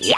Yeah.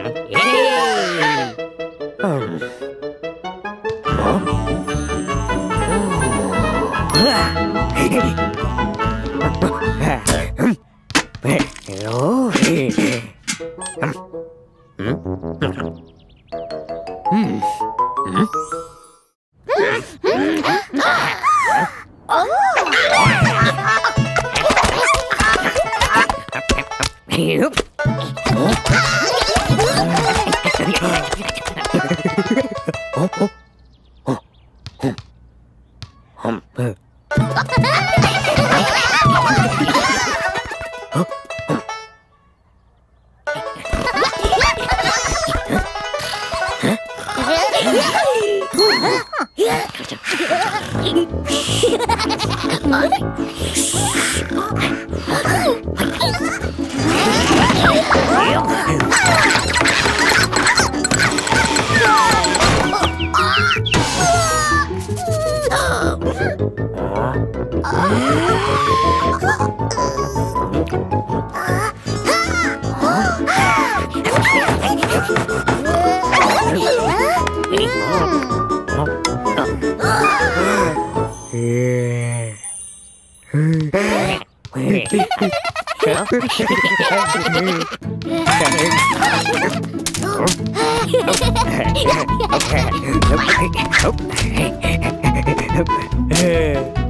Okay.